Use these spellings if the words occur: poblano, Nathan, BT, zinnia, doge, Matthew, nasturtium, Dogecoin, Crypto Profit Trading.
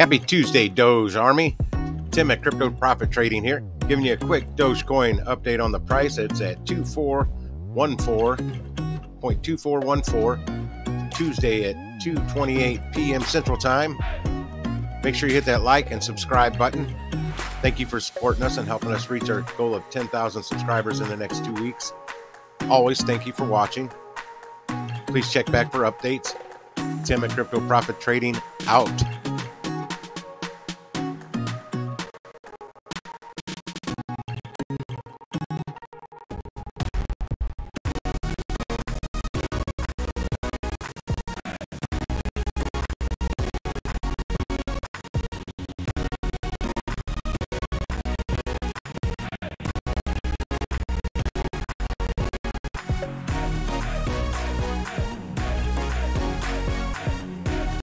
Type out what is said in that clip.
Happy Tuesday, Doge Army. Tim at Crypto Profit Trading here, giving you a quick Dogecoin update on the price. It's at 2414.2414, Tuesday at 2:28 p.m. Central Time. Make sure you hit that like and subscribe button. Thank you for supporting us and helping us reach our goal of 10,000 subscribers in the next 2 weeks. Always thank you for watching. Please check back for updates. Tim at Crypto Profit Trading out.